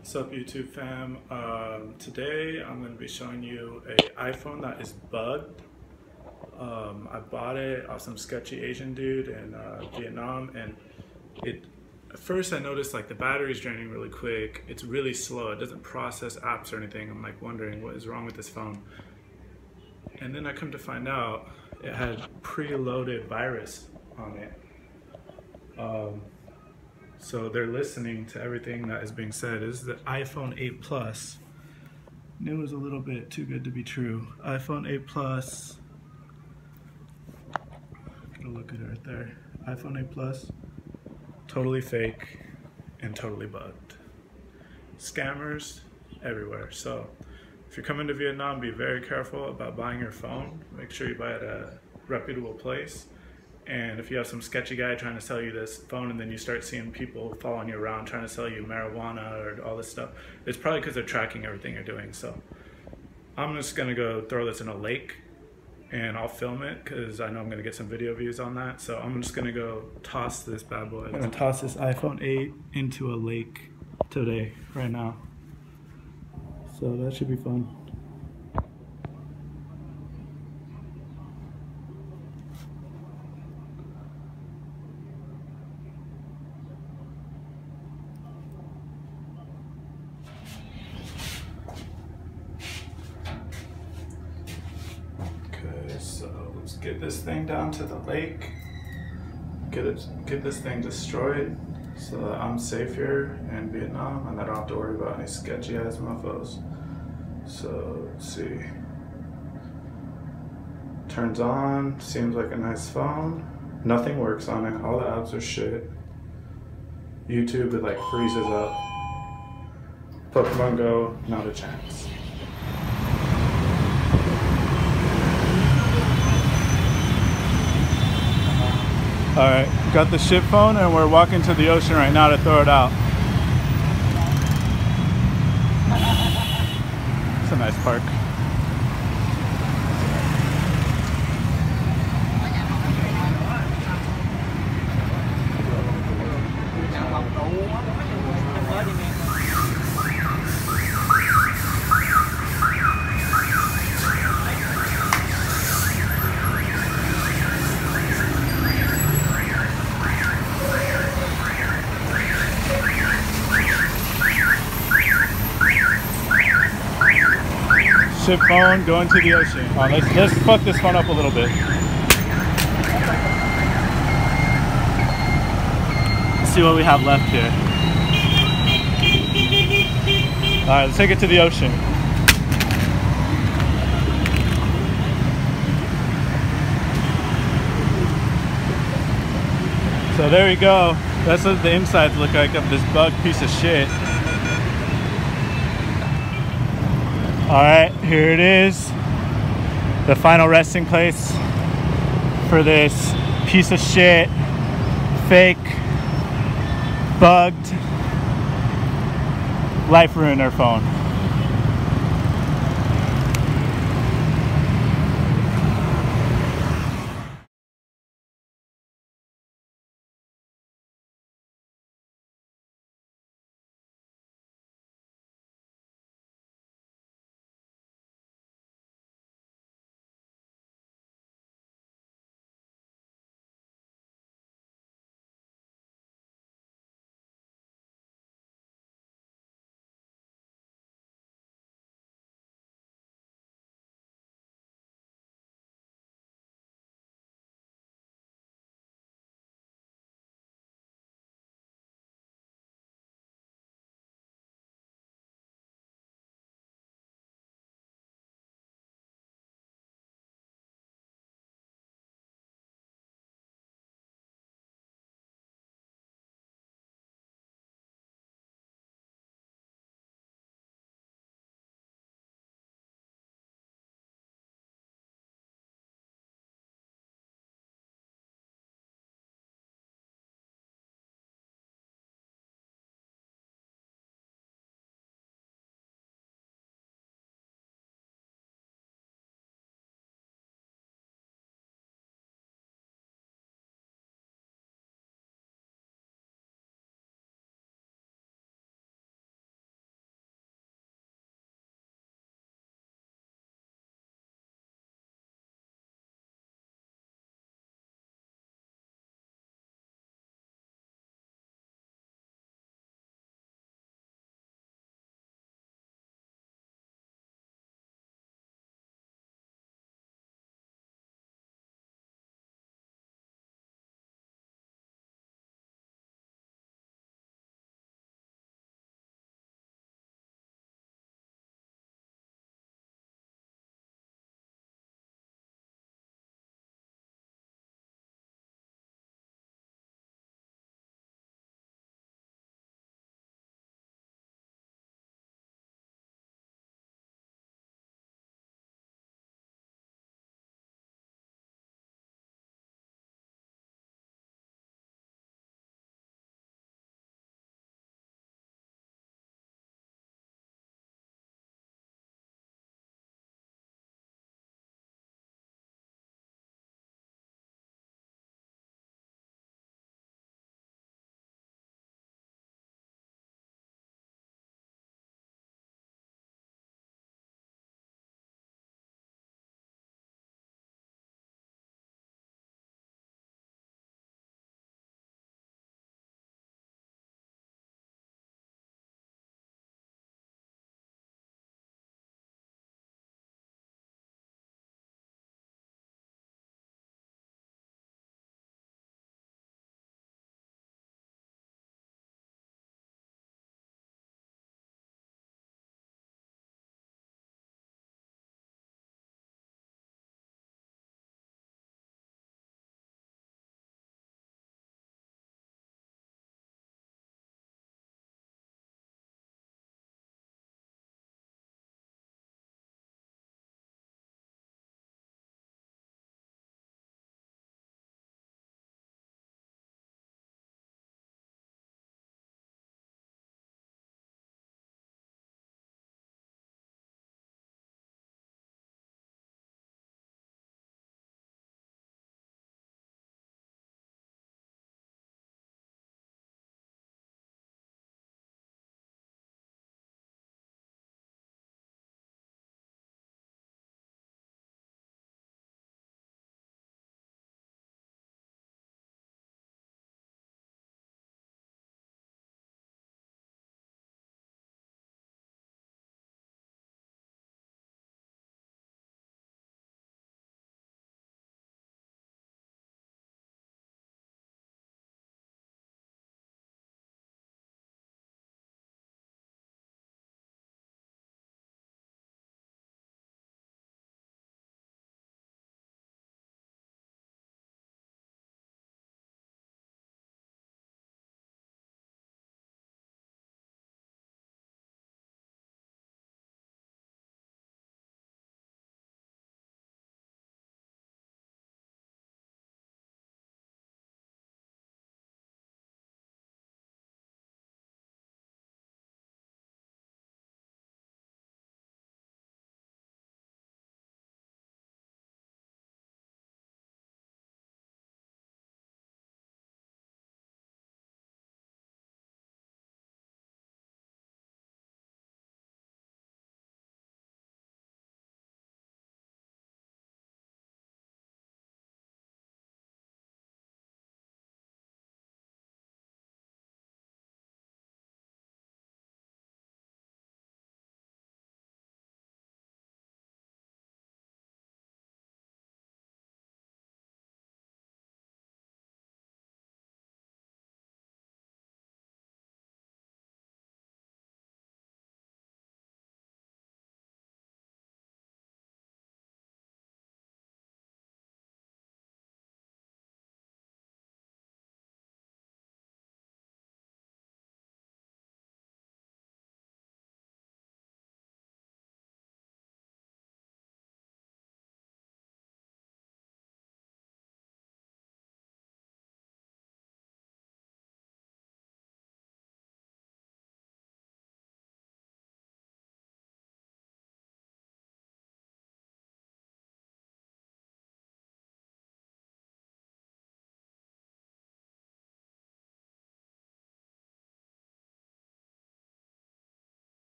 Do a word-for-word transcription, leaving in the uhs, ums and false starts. What's up, YouTube fam? Um, today I'm going to be showing you an iPhone that is bugged. Um, I bought it off some sketchy Asian dude in uh, Vietnam, and it at first I noticed like the battery's draining really quick. It's really slow. It doesn't process apps or anything. I'm like wondering what is wrong with this phone. And then I come to find out it had preloaded virus on it. Um, so they're listening to everything that is being said. This is the iPhone eight Plus. It was a little bit too good to be true. iPhone eight Plus. Get a look at it right there. iPhone eight Plus. Totally fake and totally bugged. Scammers everywhere. So if you're coming to Vietnam, be very careful about buying your phone. Make sure you buy it at a reputable place. And if you have some sketchy guy trying to sell you this phone and then you start seeing people following you around trying to sell you marijuana or all this stuff, it's probably because they're tracking everything you're doing. So I'm just gonna go throw this in a lake and I'll film it because I know I'm gonna get some video views on that. So I'm just gonna go toss this bad boy. I'm gonna toss this iPhone eight into a lake today, right now. So that should be fun. Get this thing down to the lake, get it, get this thing destroyed so that I'm safe here in Vietnam and I don't have to worry about any sketchy ass mofos. So let's see. Turns on, seems like a nice phone. Nothing works on it, all the apps are shit. YouTube, it like freezes up. Pokemon Go, not a chance. Alright, got the ship phone and we're walking to the ocean right now to throw it out. It's a nice park. Phone going to the ocean. Oh, let's, let's fuck this phone up a little bit. Let's see what we have left here. Alright, let's take it to the ocean. So there we go. That's what the insides look like of this bug piece of shit. Alright, here it is, the final resting place for this piece of shit, fake, bugged, life ruiner phone.